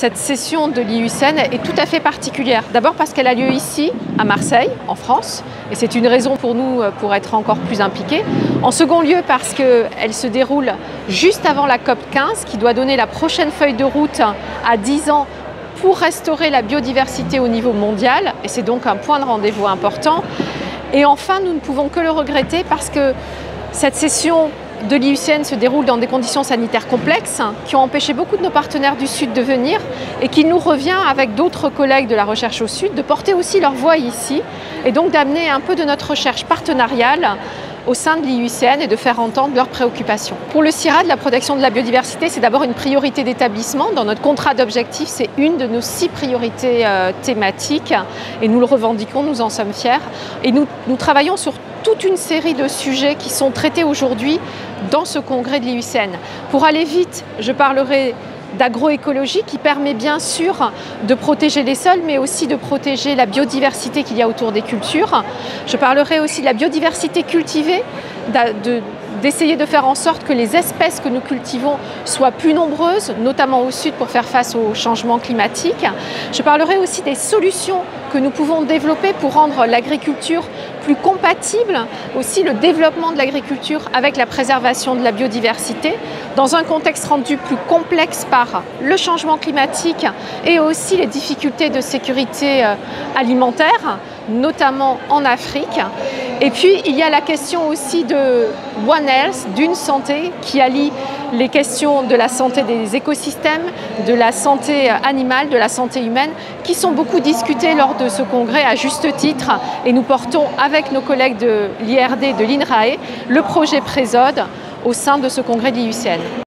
Cette session de l'IUCN est tout à fait particulière. D'abord parce qu'elle a lieu ici, à Marseille, en France, et c'est une raison pour nous pour être encore plus impliqués. En second lieu parce qu'elle se déroule juste avant la COP15 qui doit donner la prochaine feuille de route à 10 ans pour restaurer la biodiversité au niveau mondial, et c'est donc un point de rendez-vous important. Et enfin, nous ne pouvons que le regretter parce que cette session de l'IUCN se déroule dans des conditions sanitaires complexes qui ont empêché beaucoup de nos partenaires du Sud de venir et qu'il nous revient, avec d'autres collègues de la recherche au Sud, de porter aussi leur voix ici et donc d'amener un peu de notre recherche partenariale au sein de l'IUCN et de faire entendre leurs préoccupations. Pour le CIRAD, la protection de la biodiversité, c'est d'abord une priorité d'établissement. Dans notre contrat d'objectifs, c'est une de nos 6 priorités thématiques et nous le revendiquons, nous en sommes fiers. Et nous travaillons sur toute une série de sujets qui sont traités aujourd'hui dans ce congrès de l'IUCN. Pour aller vite, je parlerai d'agroécologie qui permet bien sûr de protéger les sols mais aussi de protéger la biodiversité qu'il y a autour des cultures. Je parlerai aussi de la biodiversité cultivée, d'essayer de faire en sorte que les espèces que nous cultivons soient plus nombreuses, notamment au Sud pour faire face au changement climatique. Je parlerai aussi des solutions que nous pouvons développer pour rendre l'agriculture plus compatible, aussi le développement de l'agriculture avec la préservation de la biodiversité, dans un contexte rendu plus complexe par le changement climatique et aussi les difficultés de sécurité alimentaire, notamment en Afrique. Et puis, il y a la question aussi de One Health, d'une santé, qui allie les questions de la santé des écosystèmes, de la santé animale, de la santé humaine, qui sont beaucoup discutées lors de ce congrès à juste titre. Et nous portons avec nos collègues de l'IRD, de l'INRAE, le projet Présode au sein de ce congrès de l'IUCN.